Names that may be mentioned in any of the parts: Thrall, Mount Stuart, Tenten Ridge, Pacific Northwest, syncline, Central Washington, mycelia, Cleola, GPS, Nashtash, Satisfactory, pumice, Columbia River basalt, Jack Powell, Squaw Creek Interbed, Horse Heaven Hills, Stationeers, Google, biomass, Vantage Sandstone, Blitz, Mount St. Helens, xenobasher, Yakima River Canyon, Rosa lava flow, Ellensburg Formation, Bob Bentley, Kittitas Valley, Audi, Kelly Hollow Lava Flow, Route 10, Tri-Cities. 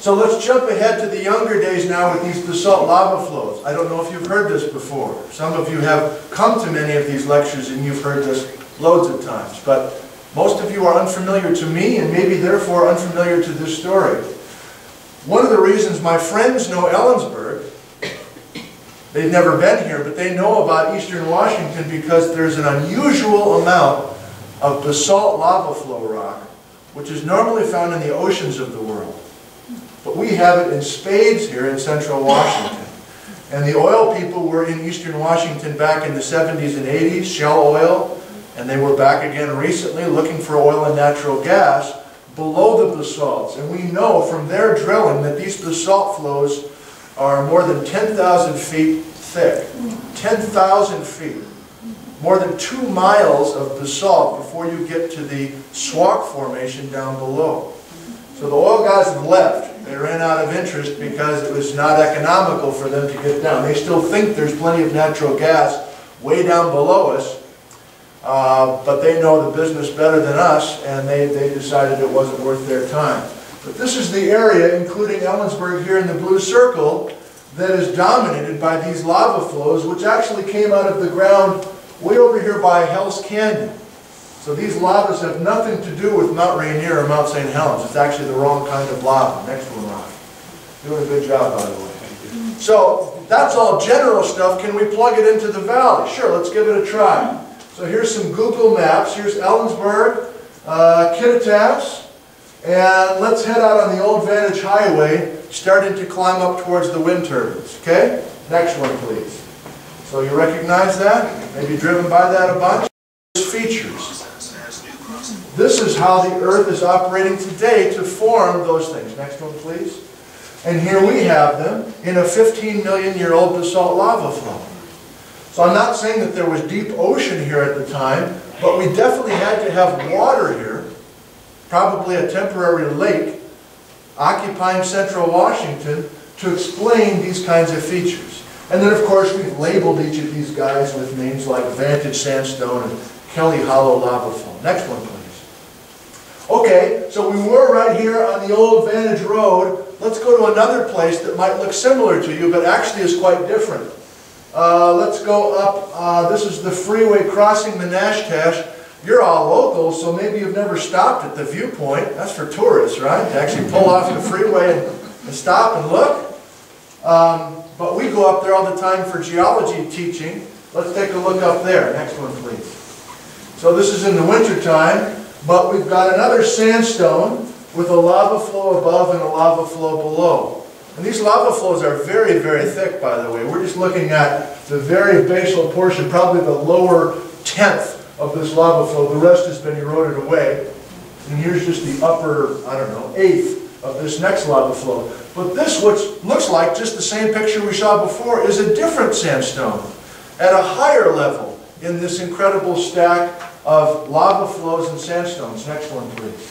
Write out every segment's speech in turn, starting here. So let's jump ahead to the younger days now with these basalt lava flows. I don't know if you've heard this before. Some of you have come to many of these lectures and you've heard this loads of times, but most of you are unfamiliar to me and maybe therefore unfamiliar to this story. One of the reasons my friends know Ellensburg, they've never been here, but they know about eastern Washington because there's an unusual amount of basalt lava flow rock, which is normally found in the oceans of the world. But we have it in spades here in central Washington. And the oil people were in eastern Washington back in the 70s and 80s, shale oil, and they were back again recently looking for oil and natural gas below the basalts. And we know from their drilling that these basalt flows are more than 10,000 feet thick. 10,000 feet. More than 2 miles of basalt before you get to the Squaw Formation down below. So the oil guys left. They ran out of interest because it was not economical for them to get down. They still think there's plenty of natural gas way down below us, but they know the business better than us, and they decided it wasn't worth their time. But this is the area, including Ellensburg here in the blue circle, that is dominated by these lava flows, which actually came out of the ground way over here by Hell's Canyon. So these lavas have nothing to do with Mount Rainier or Mount St. Helens. It's actually the wrong kind of lava. Next one, Ron. Doing a good job, by the way. Thank you. So that's all general stuff. Can we plug it into the valley? Sure, let's give it a try. So here's some Google Maps. Here's Ellensburg, Kittitas, and let's head out on the old Vantage Highway, starting to climb up towards the wind turbines. Okay? Next one, please. So you recognize that? Maybe driven by that a bunch? Features. This is how the Earth is operating today to form those things. Next one, please. And here we have them in a 15 million year old basalt lava flow. So I'm not saying that there was deep ocean here at the time, but we definitely had to have water here, probably a temporary lake, occupying central Washington to explain these kinds of features. And then, of course, we've labeled each of these guys with names like Vantage Sandstone and Kelly Hollow Lava Flow. Next one, please. Okay, so we were right here on the old Vantage Road. Let's go to another place that might look similar to you, but actually is quite different. Let's go up. This is the freeway crossing the Nashtash. You're all locals, so maybe you've never stopped at the viewpoint. That's for tourists, right? To actually pull off the freeway and stop and look. But we go up there all the time for geology teaching. Let's take a look up there. Next one, please. So this is in the wintertime, but we've got another sandstone with a lava flow above and a lava flow below. And these lava flows are very, very thick, by the way. We're just looking at the very basal portion, probably the lower tenth of this lava flow. The rest has been eroded away. And here's just the upper, I don't know, eighth of this next lava flow. But this, which looks like just the same picture we saw before, is a different sandstone at a higher level in this incredible stack of lava flows and sandstones. Next one, please.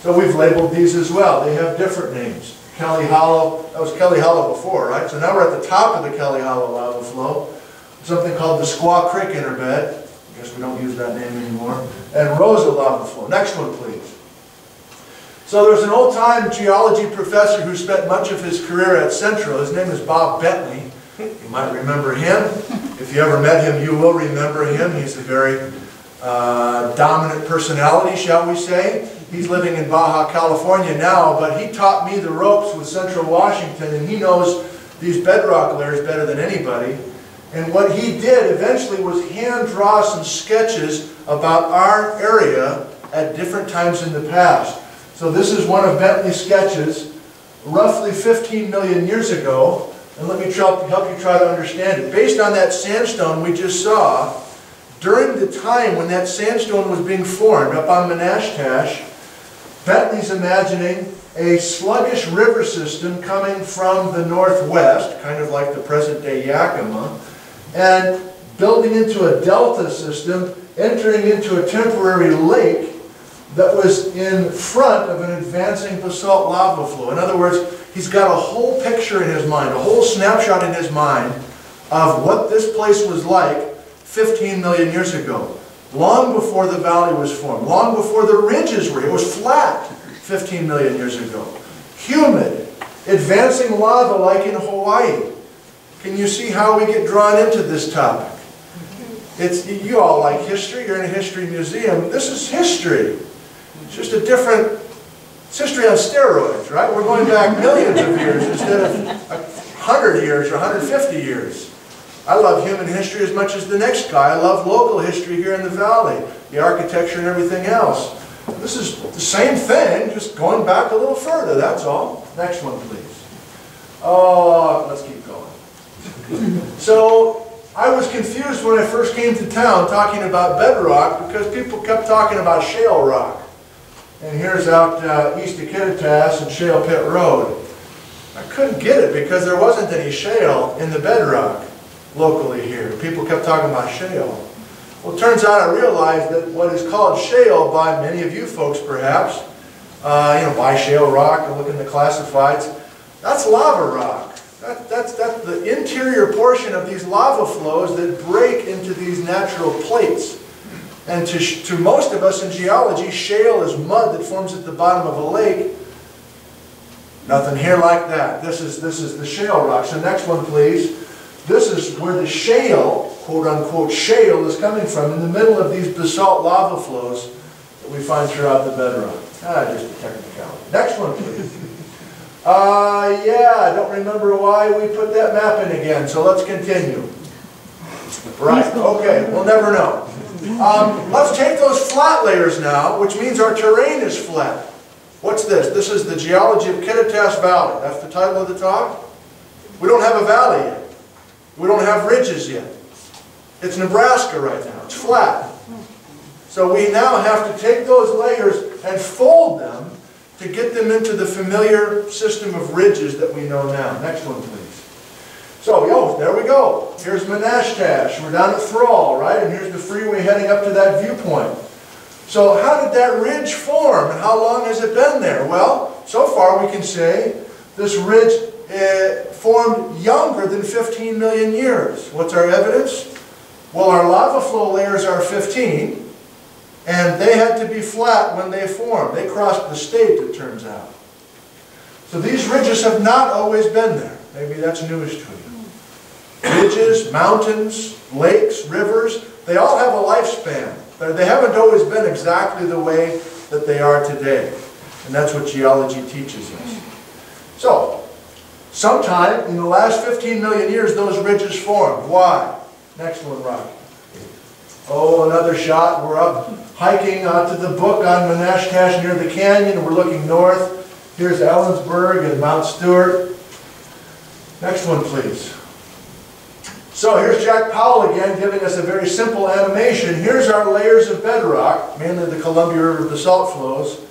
So we've labeled these as well. They have different names. Kelly Hollow, that was Kelly Hollow before, right? So now we're at the top of the Kelly Hollow lava flow, something called the Squaw Creek Interbed. I guess we don't use that name anymore. And Rosa lava flow. Next one, please. So there's an old-time geology professor who spent much of his career at Central. His name is Bob Bentley. You might remember him. If you ever met him, you will remember him. He's a very dominant personality, shall we say. He's living in Baja California now, but he taught me the ropes with Central Washington, and he knows these bedrock layers better than anybody. And what he did eventually was hand draw some sketches about our area at different times in the past. So this is one of Bentley's sketches roughly 15 million years ago, and let me help you try to understand it. Based on that sandstone we just saw, during the time when that sandstone was being formed up on Manastash, Bentley's imagining a sluggish river system coming from the northwest, kind of like the present-day Yakima, and building into a delta system, entering into a temporary lake that was in front of an advancing basalt lava flow. In other words, he's got a whole picture in his mind, a whole snapshot in his mind of what this place was like 15 million years ago, long before the valley was formed, long before the ridges were. It was flat 15 million years ago. Humid, advancing lava like in Hawaii. Can you see how we get drawn into this topic? It's, you all like history, you're in a history museum. This is history. It's just a different, it's history on steroids, right? We're going back millions of years instead of 100 years or 150 years. I love human history as much as the next guy. I love local history here in the valley, the architecture and everything else. This is the same thing, just going back a little further, that's all. Next one, please. Oh, let's keep going. So, I was confused when I first came to town talking about bedrock because people kept talking about shale rock. And here's out east of Kittitas and Shale Pit Road. I couldn't get it because there wasn't any shale in the bedrock locally here. People kept talking about shale. Well, it turns out I realized that what is called shale by many of you folks, perhaps, by shale rock, or look in the classifieds, that's lava rock. That's the interior portion of these lava flows that break into these natural plates. And to most of us in geology, shale is mud that forms at the bottom of a lake. Nothing here like that. This is the shale rock. So next one, please. This is where the shale, quote-unquote shale, is coming from, in the middle of these basalt lava flows that we find throughout the bedrock. Just a technicality. Next one, please. I don't remember why we put that map in again, so let's continue. Right, okay, we'll never know. Let's take those flat layers now, which means our terrain is flat. What's this? This is the geology of Kittitas Valley. That's the title of the talk. We don't have a valley yet. We don't have ridges yet. It's Nebraska right now. It's flat. So we now have to take those layers and fold them to get them into the familiar system of ridges that we know now. Next one, please. So, there we go. Here's Manastash. We're down at Thrall, right? And here's the freeway heading up to that viewpoint. So how did that ridge form and how long has it been there? Well, so far we can say this ridge formed younger than 15 million years. What's our evidence? Well, our lava flow layers are 15, and they had to be flat when they formed. They crossed the state, it turns out. So these ridges have not always been there. Maybe that's newish to you. Ridges, mountains, lakes, rivers, they all have a lifespan. But they haven't always been exactly the way that they are today. And that's what geology teaches us. So, sometime in the last 15 million years, those ridges formed. Why? Next one, Rocky. Oh, another shot. We're up hiking onto the book on Manastash near the canyon. We're looking north. Here's Ellensburg and Mount Stuart. Next one, please. So here's Jack Powell again, giving us a very simple animation. Here's our layers of bedrock, mainly the Columbia River basalt flows.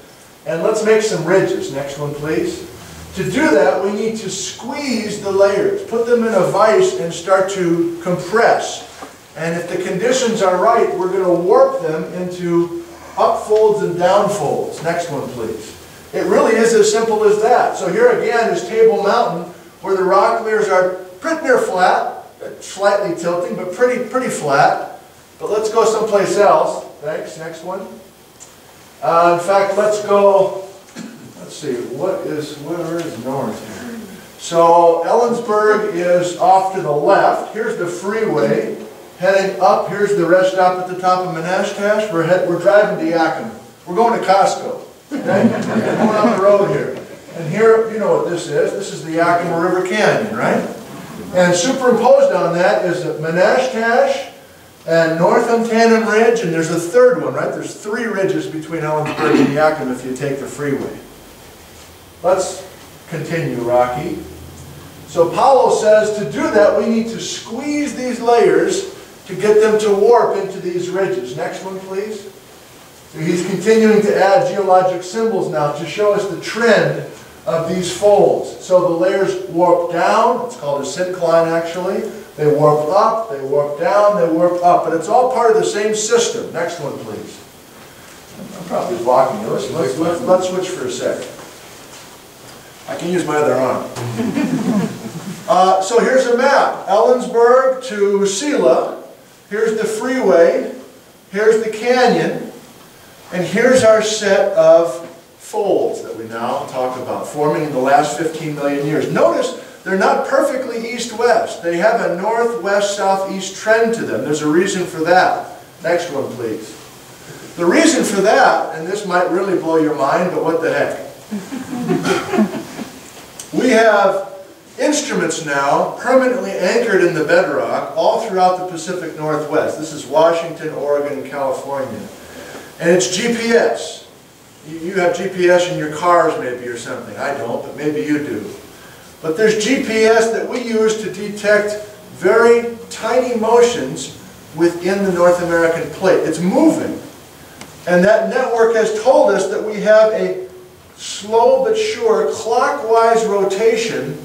And let's make some ridges. Next one, please. To do that, we need to squeeze the layers, put them in a vise and start to compress. And if the conditions are right, we're going to warp them into upfolds and downfolds. Next one, please. It really is as simple as that. So here again is Table Mountain, where the rock layers are pretty near flat, slightly tilting, but pretty flat. But let's go someplace else. Thanks. Next one. In fact, let's go... Let's see, where is north here? So Ellensburg is off to the left. Here's the freeway heading up. Here's the rest stop at the top of Manastash. We're driving to Yakima. We're going to Costco. Okay? We're going on the road here. And here, you know what this is. This is the Yakima River Canyon, right? And superimposed on that is Manastash and north on Tenten Ridge. And there's a third one, right? There's three ridges between Ellensburg and Yakima if you take the freeway. Let's continue, Rocky. So Paulo says to do that, we need to squeeze these layers to get them to warp into these ridges. Next one, please. So he's continuing to add geologic symbols now to show us the trend of these folds. So the layers warp down. It's called a syncline, actually. They warp up, they warp down, they warp up. But it's all part of the same system. Next one, please. I'm probably blocking you. Let's switch for a second. I can use my other arm. So here's a map. Ellensburg to Cela. Here's the freeway. Here's the canyon. And here's our set of folds that we we now talk about, forming in the last 15 million years. Notice they're not perfectly east-west. They have a northwest-southeast trend to them. There's a reason for that. Next one, please. The reason for that, and this might really blow your mind, but what the heck. We have instruments now permanently anchored in the bedrock all throughout the Pacific Northwest. This is Washington, Oregon, and California. And it's GPS. You have GPS in your cars maybe or something. I don't, but maybe you do. But there's GPS that we use to detect very tiny motions within the North American plate. It's moving. And that network has told us that we have a slow but sure clockwise rotation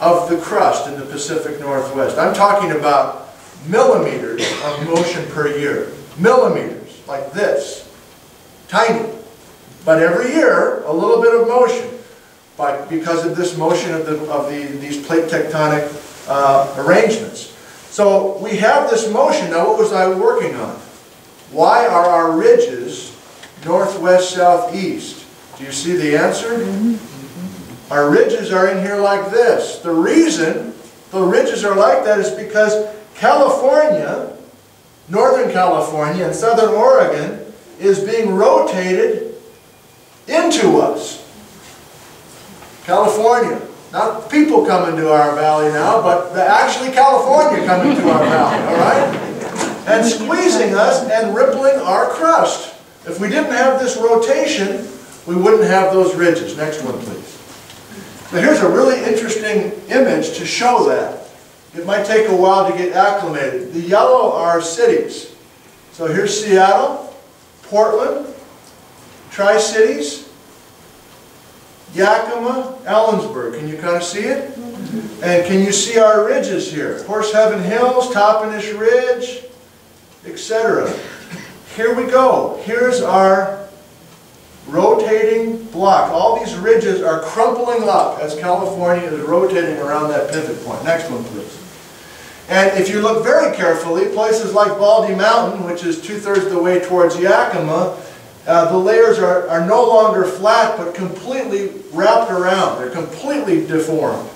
of the crust in the Pacific Northwest. I'm talking about millimeters of motion per year. Millimeters, like this. Tiny. But every year, a little bit of motion. But because of this motion of these plate tectonic arrangements. So we have this motion. Now what was I working on? Why are our ridges northwest, southeast? Do you see the answer? Our ridges are in here like this. The reason the ridges are like that is because California, Northern California and Southern Oregon is being rotated into us. California, not people coming to our valley now, but actually California coming to our valley, all right? And squeezing us and rippling our crust. If we didn't have this rotation, we wouldn't have those ridges. Next one, please. Now here's a really interesting image to show that. It might take a while to get acclimated. The yellow are cities. So here's Seattle, Portland, Tri-Cities, Yakima, Ellensburg. Can you kind of see it? And can you see our ridges here? Horse Heaven Hills, Toppenish Ridge, etc. Here we go. Here's our rotating block. All these ridges are crumpling up as California is rotating around that pivot point. Next one, please. And if you look very carefully, places like Baldy Mountain, which is two-thirds the way towards Yakima, the layers are no longer flat but completely wrapped around. They're completely deformed.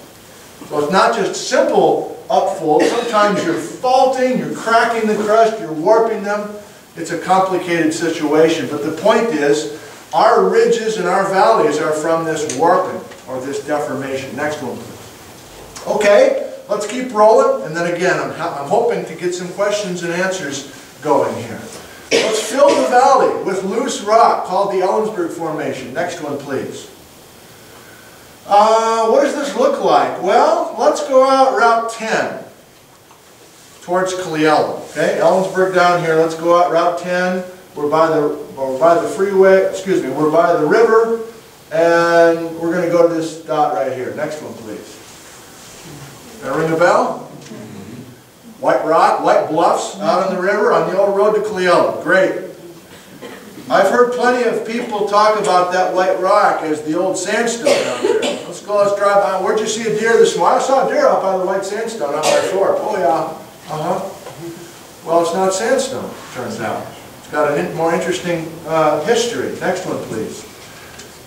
So it's not just simple upfold. Sometimes you're faulting, you're cracking the crust, you're warping them. It's a complicated situation. But the point is, our ridges and our valleys are from this warping or this deformation. Next one, please. Okay, let's keep rolling. And then again, I'm hoping to get some questions and answers going here. Let's fill the valley with loose rock called the Ellensburg Formation. Next one, please. What does this look like? Well, let's go out Route 10 towards Cleola. Okay, Ellensburg down here. Let's go out Route 10. We're by the freeway. Excuse me. We're by the river, and we're going to go to this dot right here. Next one, please. That ring a bell? White rock, white bluffs out on the river on the old road to Cleola. Great. I've heard plenty of people talk about that white rock as the old sandstone out there. Let's go, let's drive by. Where'd you see a deer this morning? I saw a deer up by the white sandstone out by the shore. Oh yeah, Well, it's not sandstone, turns out. It's got a more interesting history. Next one, please.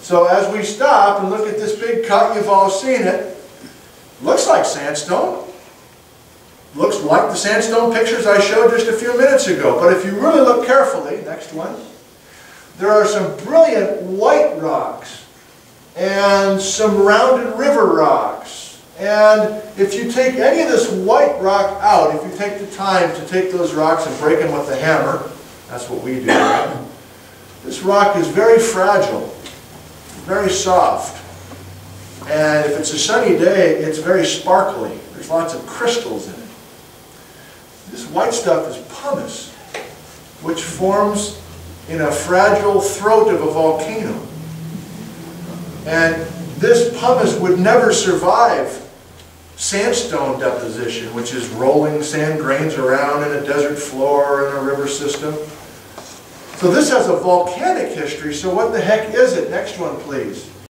So as we stop and look at this big cut, you've all seen it. Looks like sandstone. Looks like the sandstone pictures I showed just a few minutes ago. But if you really look carefully, next one. There are some brilliant white rocks and some rounded river rocks. And if you take any of this white rock out, if you take the time to take those rocks and break them with a hammer, that's what we do. This rock is very fragile, very soft. And if it's a sunny day, it's very sparkly. There's lots of crystals in it. This white stuff is pumice, which forms in a fragile throat of a volcano. And this pumice would never survive sandstone deposition, which is rolling sand grains around in a desert floor or in a river system. So this has a volcanic history, so what the heck is it? Next one, please.